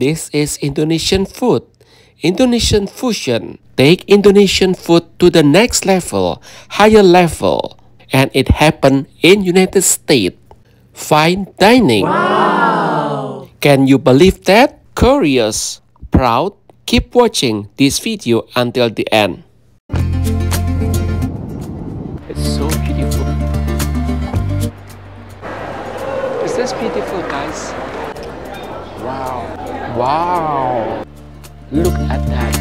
This is Indonesian food. Indonesian fusion. Take Indonesian food to the next level, higher level. And it happened in United States. Fine dining. Wow! Can you believe that? Curious? Proud? Keep watching this video until the end. It's so beautiful. Is this beautiful, guys? Wow! Wow! Look at that.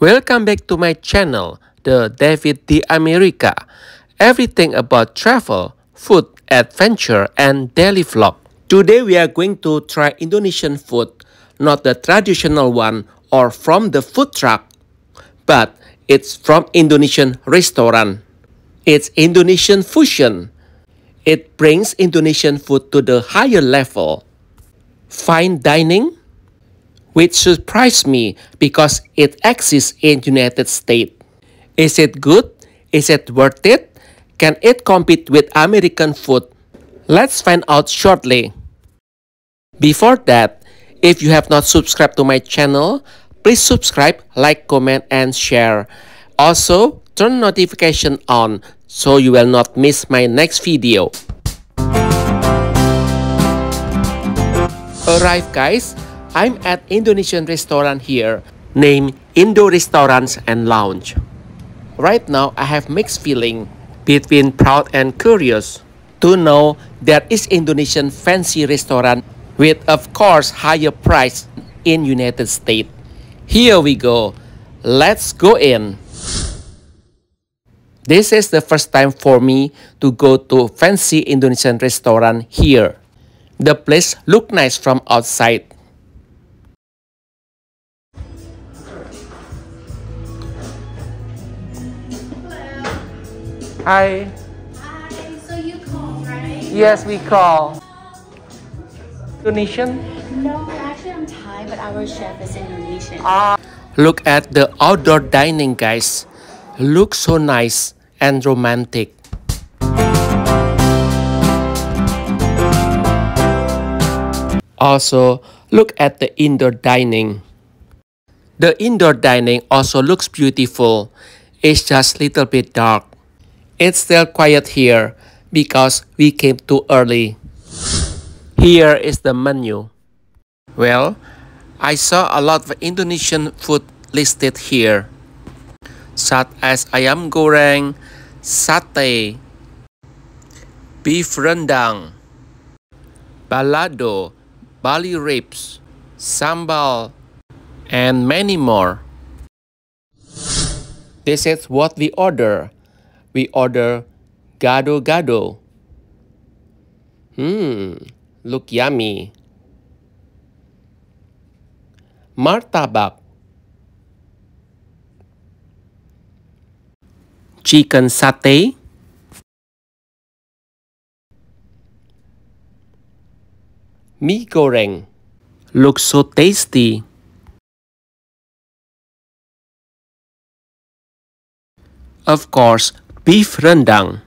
Welcome back to my channel, The David Di America. Everything about travel, food, adventure, and daily vlog. Today we are going to try Indonesian food, not the traditional one or from the food truck, but it's from Indonesian restaurant. It's Indonesian fusion. It brings Indonesian food to the higher level. Fine dining, which surprised me because it exists in United States. Is it good? Is it worth it? Can it compete with American food? Let's find out shortly. Before that, if you have not subscribed to my channel, please subscribe, like, comment, and share. Also, turn notification on so you will not miss my next video. Alright guys, I'm at Indonesian restaurant here, named Indo Restaurants and Lounge. Right now, I have mixed feeling between proud and curious to know there is Indonesian fancy restaurant with, of course, higher price in United States. Here we go. Let's go in. This is the first time for me to go to fancy Indonesian restaurant here. The place looks nice from outside. Hi. Hi, so you call, right? Yes, we call. Indonesian? No, actually I'm Thai, but our chef is Indonesian. Look at the outdoor dining, guys. Looks so nice and romantic. Also, look at the indoor dining. The indoor dining also looks beautiful. It's just a little bit dark. It's still quiet here because we came too early. Here is the menu. Well, I saw a lot of Indonesian food listed here, such as ayam goreng, satay, beef rendang, balado, Bali ribs, sambal, and many more. This is what we order. We order gado-gado. Look yummy. Martabak. Chicken satay. Mie goreng. Looks so tasty. Of course, beef rendang.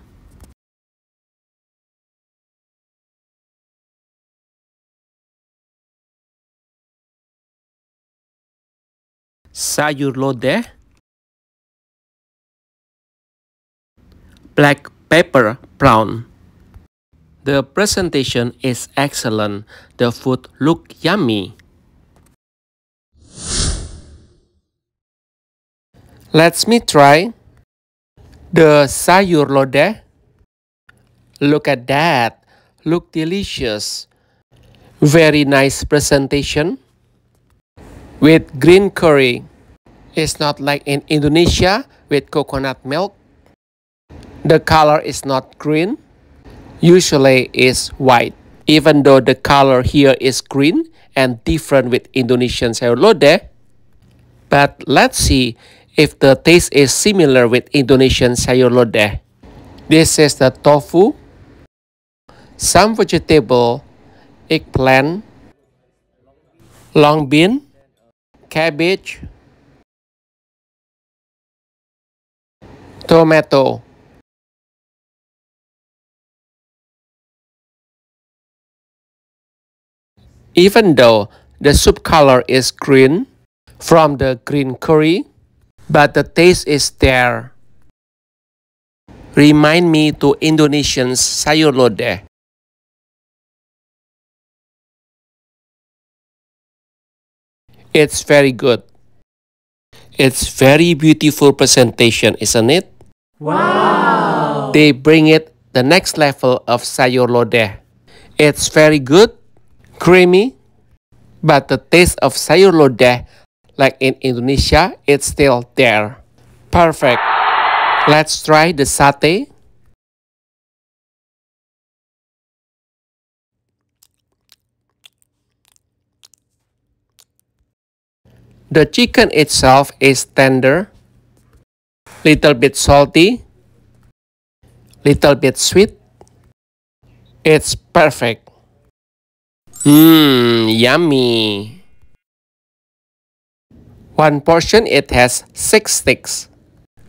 Sayur lodeh. Black pepper brown. The presentation is excellent. The food looks yummy. Let me try the sayur lodeh. Look at that. Look delicious. Very nice presentation. With green curry. It's not like in Indonesia with coconut milk. The color is not green. Usually it's white. Even though the color here is green and different with Indonesian sayur lodeh. But let's see if the taste is similar with Indonesian sayur lodeh. This is the tofu, some vegetable, eggplant, long bean, cabbage, tomato, even though the soup color is green from the green curry, but the taste is there. Remind me to Indonesian's sayur lodeh. It's very good. It's very beautiful presentation, isn't it? Wow! They bring it the next level of sayur lodeh. It's very good, creamy, but the taste of sayur lodeh, like in Indonesia, it's still there. Perfect. Let's try the satay. The chicken itself is tender, little bit salty, little bit sweet. It's perfect. Yummy. One portion, it has 6 sticks.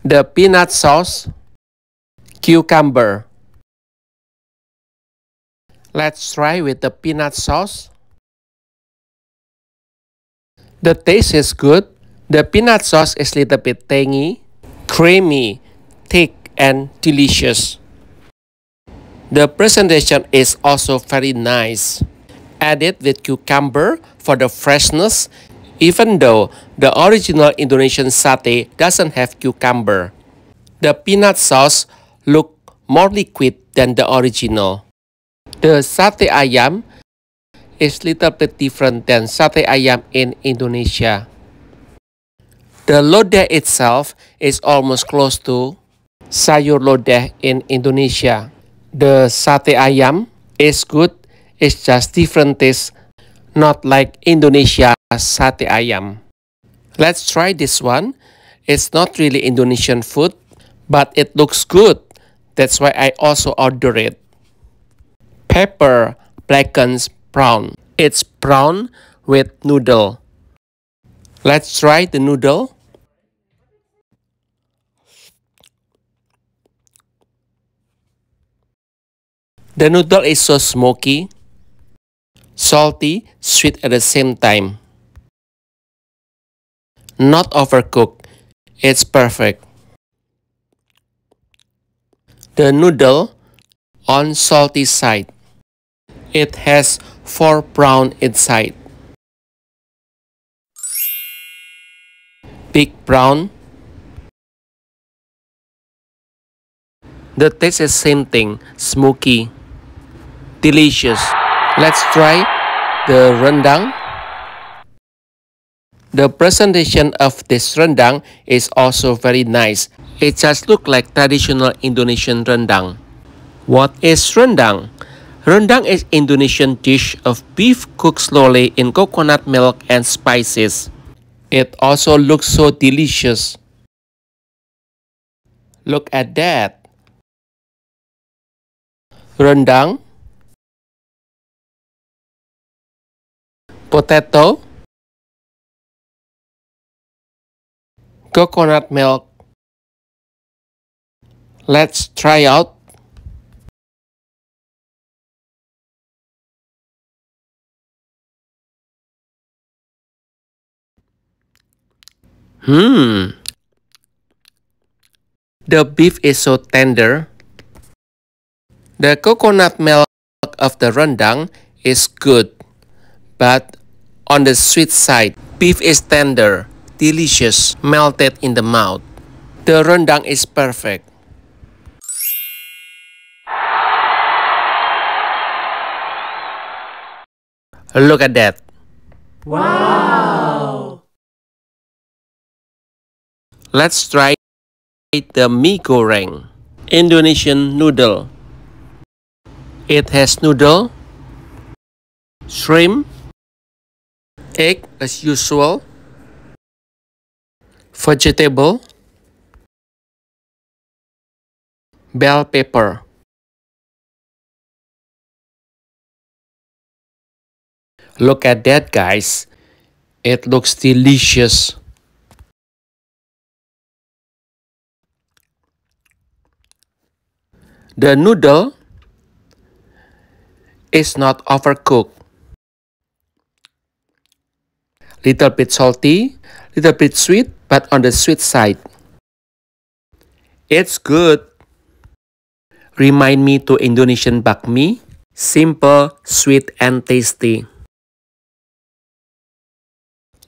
The peanut sauce, cucumber. Let's try with the peanut sauce. The taste is good. The peanut sauce is a little bit tangy, creamy, thick, and delicious. The presentation is also very nice. Add it with cucumber for the freshness, even though the original Indonesian satay doesn't have cucumber. The peanut sauce looks more liquid than the original. The satay ayam is little bit different than satay ayam in Indonesia. The lodeh itself is almost close to sayur lodeh in Indonesia. The satay ayam is good, it's just different taste, not like Indonesia satay ayam. Let's try this one. It's not really Indonesian food, but it looks good. That's why I also order it. Pepper blackens brown. It's brown with noodle. Let's try the noodle. The noodle is so smoky, salty, sweet at the same time. Not overcooked. It's perfect. The noodle on salty side. It has 4 brown inside. Big brown. The taste is same thing, smoky, delicious. Let's try the rendang. The presentation of this rendang is also very nice. It just looks like traditional Indonesian rendang. What is rendang? Rendang is Indonesian dish of beef cooked slowly in coconut milk and spices. It also looks so delicious. Look at that. Rendang, potato, coconut milk. Let's try out. The beef is so tender. The coconut milk of the rendang is good, but on the sweet side. Beef is tender, delicious, melted in the mouth. The rendang is perfect. Look at that. Wow! Let's try the mie goreng, Indonesian noodle. It has noodle, shrimp, egg as usual, vegetable, bell pepper. Look at that, guys. It looks delicious. The noodle is not overcooked. little bit salty, little bit sweet, but on the sweet side. It's good. Remind me to Indonesian bakmi, simple, sweet, and tasty.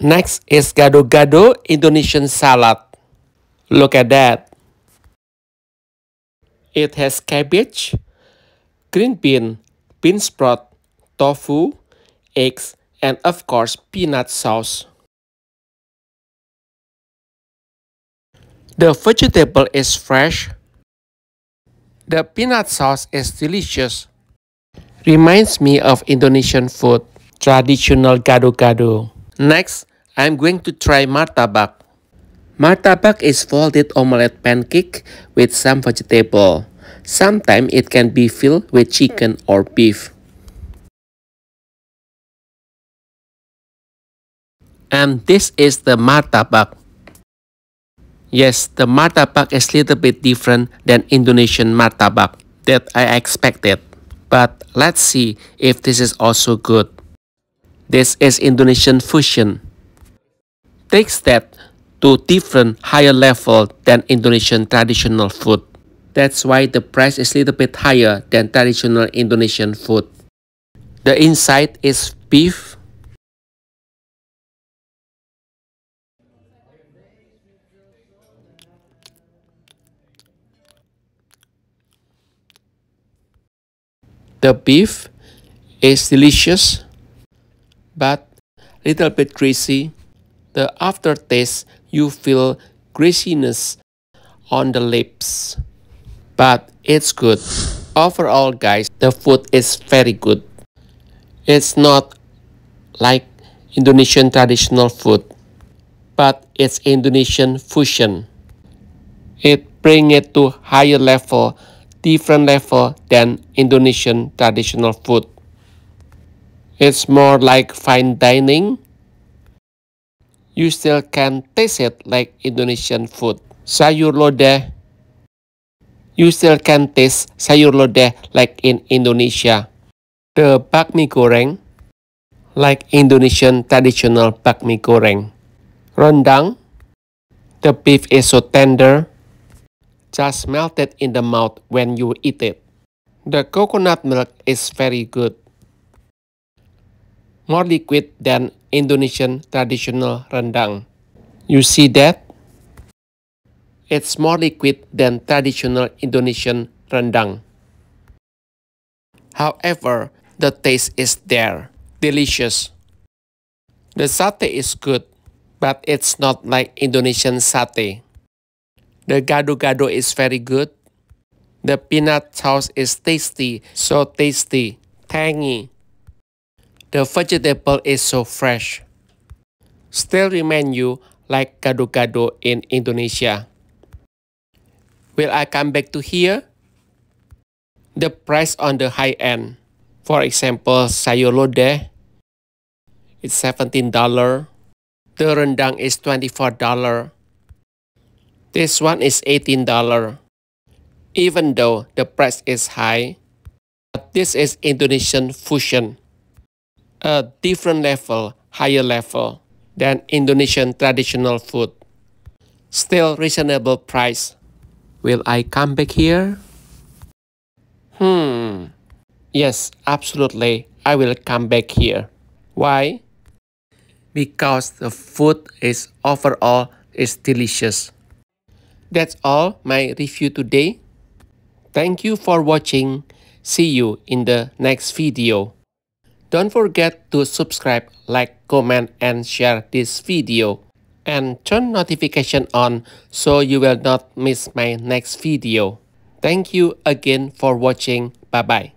Next is gado-gado Indonesian salad. Look at that. It has cabbage, green bean, bean sprout, tofu, eggs, and of course peanut sauce. The vegetable is fresh. The peanut sauce is delicious. Reminds me of Indonesian food, traditional gado-gado. Next, I'm going to try martabak. Martabak is folded omelette pancake with some vegetable. Sometimes it can be filled with chicken or beef. And this is the martabak. Yes, the martabak is a little bit different than Indonesian martabak that I expected. But let's see if this is also good. This is Indonesian fusion. Takes that to different higher level than Indonesian traditional food. That's why the price is a little bit higher than traditional Indonesian food. The inside is beef. The beef is delicious, but little bit greasy. The aftertaste, you feel greasiness on the lips, but it's good. Overall, guys, the food is very good. It's not like Indonesian traditional food, but it's Indonesian fusion. It brings it to higher level, different level than Indonesian traditional food. It's more like fine dining. You still can taste it like Indonesian food. Sayur lodeh. You still can taste sayur lodeh like in Indonesia. The bakmi goreng, like Indonesian traditional bakmi goreng. Rendang. The beef is so tender. Just melted in the mouth when you eat it. The coconut milk is very good. More liquid than Indonesian traditional rendang. You see that? It's more liquid than traditional Indonesian rendang. However, the taste is there. Delicious. The satay is good, but it's not like Indonesian satay. The gado-gado is very good. The peanut sauce is tasty, so tasty, tangy. The vegetable is so fresh. Still remind you like gado-gado in Indonesia. Will I come back to here? The price on the high end. For example, sayur lodeh, it's $17. The rendang is $24. This one is $18, even though the price is high. But this is Indonesian fusion, a different level, higher level than Indonesian traditional food. Still reasonable price. Will I come back here? Yes, absolutely, I will come back here. Why? Because the food is overall is delicious. That's all my review today. Thank you for watching. See you in the next video. Don't forget to subscribe, like, comment, and share this video. And turn notification on so you will not miss my next video. Thank you again for watching. Bye-bye.